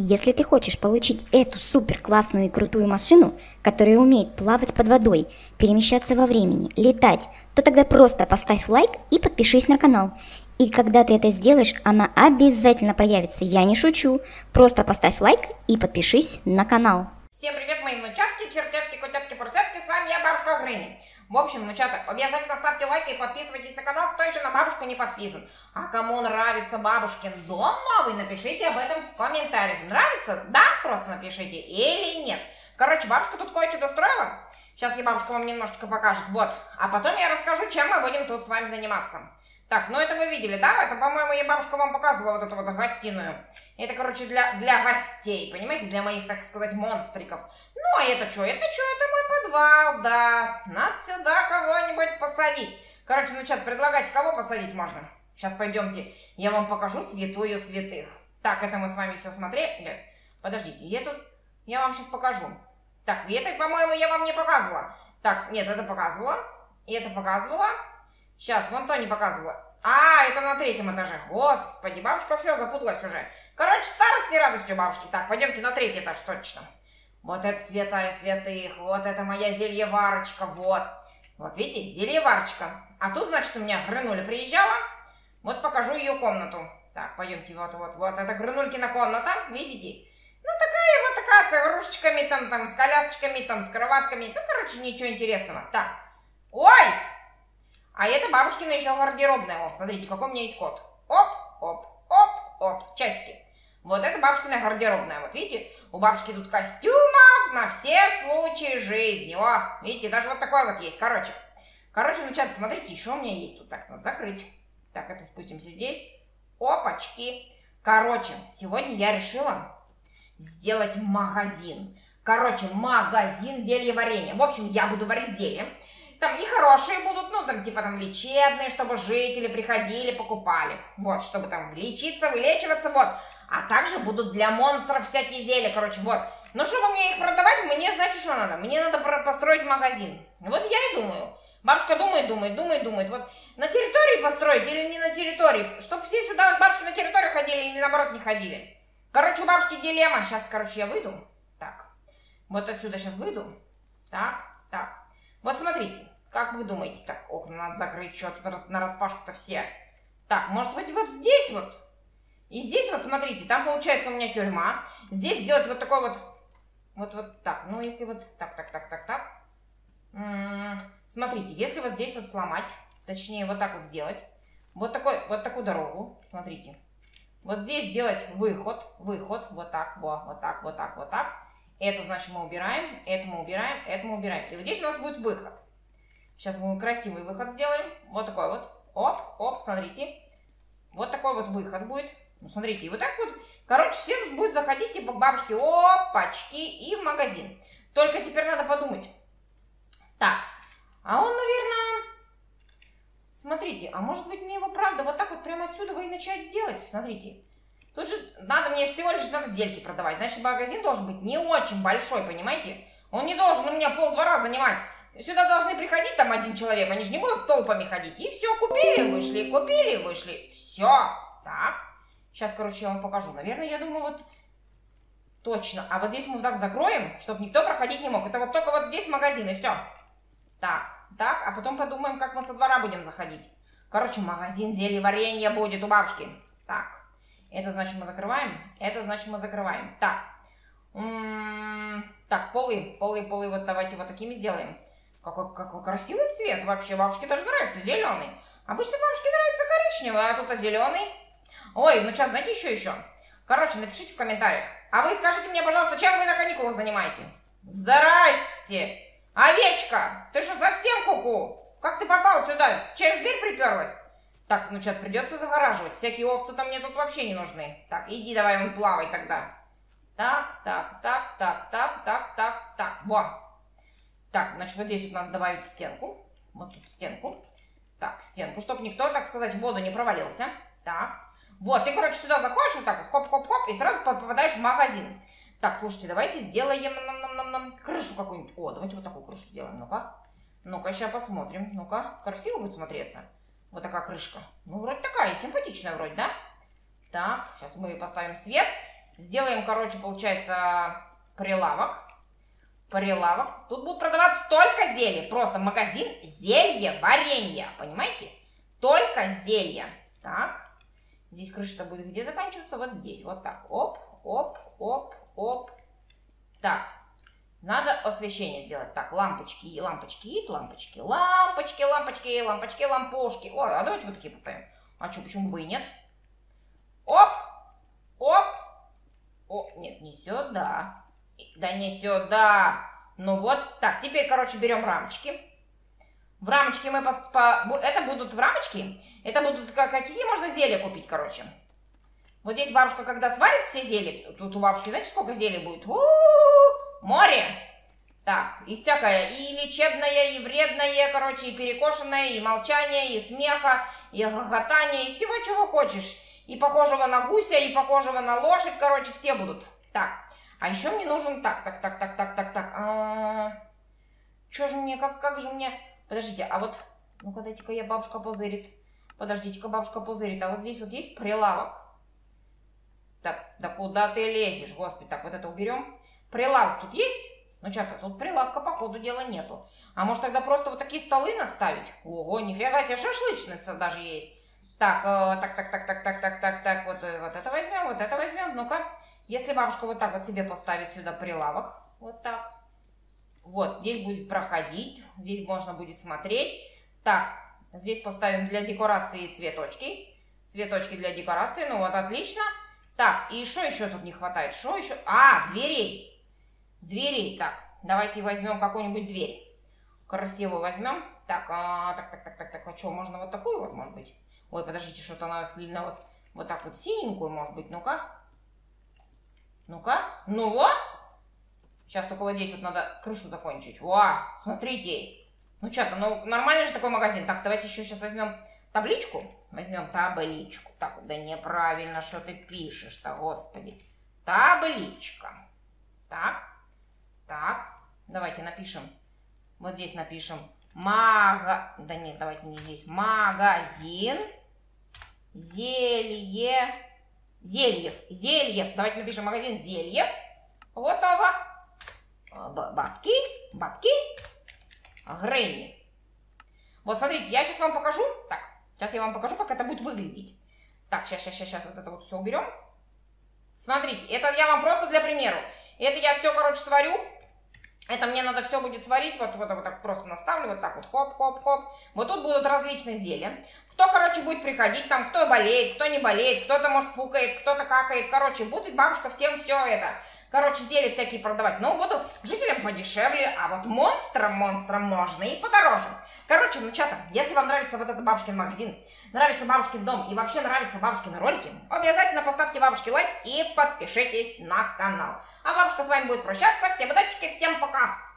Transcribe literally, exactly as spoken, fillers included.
Если ты хочешь получить эту супер классную и крутую машину, которая умеет плавать под водой, перемещаться во времени, летать, то тогда просто поставь лайк и подпишись на канал. И когда ты это сделаешь, она обязательно появится, я не шучу. Просто поставь лайк и подпишись на канал. Всем привет, мои внучатки, чертятки, котятки, прусятки, с вами я, Бабушка Грэнни. В общем, внучата, обязательно ставьте лайк и подписывайтесь на канал, кто еще на бабушку не подписан. А кому нравится бабушкин дом новый, напишите об этом в комментариях. Нравится? Да, просто напишите. Или нет. Короче, бабушка тут кое-что достроила. Сейчас я бабушку вам немножечко покажет. Вот. А потом я расскажу, чем мы будем тут с вами заниматься. Так, ну это вы видели, да? Это, по-моему, я бабушка вам показывала вот эту вот гостиную. Это, короче, для, для гостей, понимаете? Для моих, так сказать, монстриков. Ну, а это что? Это что? Это мой подвал, да. Надо сюда кого-нибудь посадить. Короче, ну, чат, предлагайте, кого посадить можно. Сейчас пойдемте, я вам покажу святую святых. Так, это мы с вами все смотрели. Подождите, я тут... Я вам сейчас покажу. Так, это, по-моему, я вам не показывала. Так, нет, это показывала. И это показывала. Сейчас, вон то не показывала. А, это на третьем этаже. Господи, бабушка все запуталась уже. Короче, старость не радостью бабушки. Так, пойдемте на третий этаж, точно. Вот это святая святых. Вот это моя зельеварочка, вот. Вот, видите, зельеварочка. А тут, значит, у меня Грынуля приезжала. Вот покажу ее комнату. Так, пойдемте, вот-вот-вот. Это Грынулькина комната, видите? Ну, такая вот такая, с игрушечками, там, там, с колясочками, там, с кроватками. Ну, короче, ничего интересного. Так, ой! А это бабушкина еще гардеробная. Вот, смотрите, какой у меня есть кот. Оп, оп, оп, оп, часики. Вот это бабушкина гардеробная. Вот, видите, у бабушки тут костюмов на все случаи жизни. О, видите, даже вот такой вот есть. Короче, короче, ну, чат, смотрите, еще у меня есть тут. Так, надо закрыть. Так, это спустимся здесь. Опачки. Короче, сегодня я решила сделать магазин. Короче, магазин зельеварения. В общем, я буду варить зелье. Там и хорошие будут, ну, там, типа, там, лечебные, чтобы жители приходили, покупали. Вот, чтобы там лечиться, вылечиваться, вот. А также будут для монстров всякие зелья, короче, вот. Но чтобы мне их продавать, мне, знаете, что надо? Мне надо построить магазин. Вот я и думаю. Бабушка думает, думает, думает, думает. Вот на территории построить или не на территории? Чтобы все сюда, бабушки на территорию ходили или, наоборот, не ходили. Короче, у бабушки дилемма. Сейчас, короче, я выйду. Так. Вот отсюда сейчас выйду. Так, так. Вот смотрите, как вы думаете, так, окна надо закрыть, что тут на распашку-то все. Так, может быть, вот здесь вот, и здесь вот, смотрите, там получается у меня тюрьма, здесь сделать вот такой вот, вот, вот так, ну, если вот так, так, так, так, так, м-м-м, смотрите, если вот здесь вот сломать, точнее, вот так вот сделать, вот такой, вот такую дорогу, смотрите, вот здесь сделать выход, выход, вот так, вот, вот так, вот так, вот так. Это, значит, мы убираем, это мы убираем, это мы убираем. И вот здесь у нас будет выход. Сейчас мы красивый выход сделаем. Вот такой вот. Оп, оп, смотрите. Вот такой вот выход будет. Ну, смотрите, и вот так вот. Короче, все тут будут заходить, типа, бабушки, опачки, и в магазин. Только теперь надо подумать. Так, а он, наверное... Смотрите, а может быть мне его, правда, вот так вот прямо отсюда вы и начать делать? Смотрите. Тут же надо, мне всего лишь надо зельки продавать. Значит, магазин должен быть не очень большой, понимаете? Он не должен у меня полдвора занимать. Сюда должны приходить там один человек, они же не будут толпами ходить. И все, купили, вышли, купили, вышли. Все. Так. Сейчас, короче, я вам покажу. Наверное, я думаю, вот точно. А вот здесь мы вот так закроем, чтобы никто проходить не мог. Это вот только вот здесь магазин, и все. Так, так. А потом подумаем, как мы со двора будем заходить. Короче, магазин зельеваренья будет у бабушки. Так. Это значит мы закрываем, это значит мы закрываем. Так, М -м так полы, полы, полы, вот давайте вот такими сделаем. Какой, какой красивый цвет вообще, бабушке даже нравится зеленый. Обычно бабушке нравится коричневый, а тут зеленый. Ой, ну чат, знаете, еще еще. Короче, напишите в комментариях. А вы скажите мне, пожалуйста, чем вы на каникулах занимаете? Здрасте, овечка, ты что совсем куку? -ку? Как ты попал сюда? Через дверь приперлась? Так, ну чат, придется загораживать. Всякие овцы там мне тут вообще не нужны. Так, иди давай, он плавай тогда. Так, так, так, так, так, так, так, так. Во. Так, значит, вот здесь вот надо добавить стенку. Вот тут стенку. Так, стенку, чтобы никто, так сказать, в воду не провалился. Так. Вот, ты, короче, сюда заходишь, вот так, хоп-хоп-хоп, и сразу попадаешь в магазин. Так, слушайте, давайте сделаем нам, нам, нам, нам крышу какую-нибудь. О, давайте вот такую крышу сделаем. Ну-ка. Ну-ка, сейчас посмотрим. Ну-ка, красиво будет смотреться. Вот такая крышка. Ну, вроде такая, симпатичная вроде, да? Так, сейчас мы поставим свет. Сделаем, короче, получается, прилавок. Прилавок. Тут будут продаваться только зелья. Просто магазин зелье, варенье. Понимаете? Только зелья. Так. Здесь крыша будет где заканчиваться? Вот здесь. Вот так. Оп, оп, оп, оп. Так. Надо освещение сделать. Так, лампочки, лампочки есть, лампочки, лампочки, лампочки, лампочки, лампошки. Ой, а давайте вот такие поставим. А что, почему бы и нет? Оп, оп. О, нет, не сюда. Да не сюда. Ну вот. Так, теперь, короче, берем рамочки. В рамочке мы... По, по, это будут в рамочке? Это будут... Какие можно зелья купить, короче? Вот здесь бабушка, когда сварит все зелья... Тут у бабушки, знаете, сколько зелий будет? У-у-у! Море! Так, и всякое. И лечебное, и вредное, короче, и перекошенное, и молчание, и смеха, и хохотание, и всего, чего хочешь. И похожего на гуся, и похожего на лошадь, короче, все будут. Так. А еще мне нужен так, так, так, так, так, так, так. А... Че же мне, как, как же мне... Подождите, а вот... Ну-ка, дайте-ка я бабушка позырит. Подождите-ка, бабушка позырит. А вот здесь вот есть прилавок. Так, да куда ты лезешь, господи. Так, вот это уберем. Прилавок тут есть? Ну, что-то тут прилавка, по ходу дела, нету. А может, тогда просто вот такие столы наставить? Ого, нифига себе, шашлычница даже есть. Так, э, так, так, так, так, так, так, так, так. Вот, вот это возьмем, вот это возьмем. Ну-ка. Если бабушка вот так вот себе поставит сюда прилавок, вот так, вот, здесь будет проходить, здесь можно будет смотреть. Так, здесь поставим для декорации цветочки, цветочки для декорации, ну вот, отлично. Так, и что еще тут не хватает, что еще? А, дверей, дверей, так, давайте возьмем какую-нибудь дверь, красивую возьмем. Так, а, так, так, так, так, так, а что, можно вот такую вот, может быть? Ой, подождите, что-то она слина, вот, вот так вот синенькую, может быть, ну-ка. Ну-ка, ну вот. Сейчас только вот здесь вот надо крышу закончить. Уа, смотрите. Ну что-то, ну нормальный же такой магазин. Так, давайте еще сейчас возьмем табличку. Возьмем табличку. Так, да неправильно, что ты пишешь-то, господи. Табличка. Так, так. Давайте напишем. Вот здесь напишем. Мага... Да нет, давайте не здесь. Магазин. Зелье. Зельев, зельев. Давайте напишем магазин зельев. Готово. Бабки, бабки. Грэнни. Вот смотрите, я сейчас вам покажу. Так, сейчас я вам покажу, как это будет выглядеть. Так, сейчас, сейчас, сейчас, сейчас вот это вот все уберем. Смотрите, это я вам просто для примеру. Это я все, короче, сварю. Это мне надо все будет сварить. Вот, вот, вот так просто наставлю. Вот так вот, хоп, хоп, хоп. Вот тут будут различные зелья. Кто, короче, будет приходить, там, кто болеет, кто не болеет, кто-то, может, пукает, кто-то какает. Короче, будет бабушка всем все это. Короче, зелья всякие продавать. Но буду жителям подешевле, а вот монстрам, монстрам можно и подороже. Короче, внучата, если вам нравится вот этот бабушкин магазин, нравится бабушкин дом и вообще нравятся бабушкины ролики, обязательно поставьте бабушке лайк и подпишитесь на канал. А бабушка с вами будет прощаться. Всем удачи, всем пока!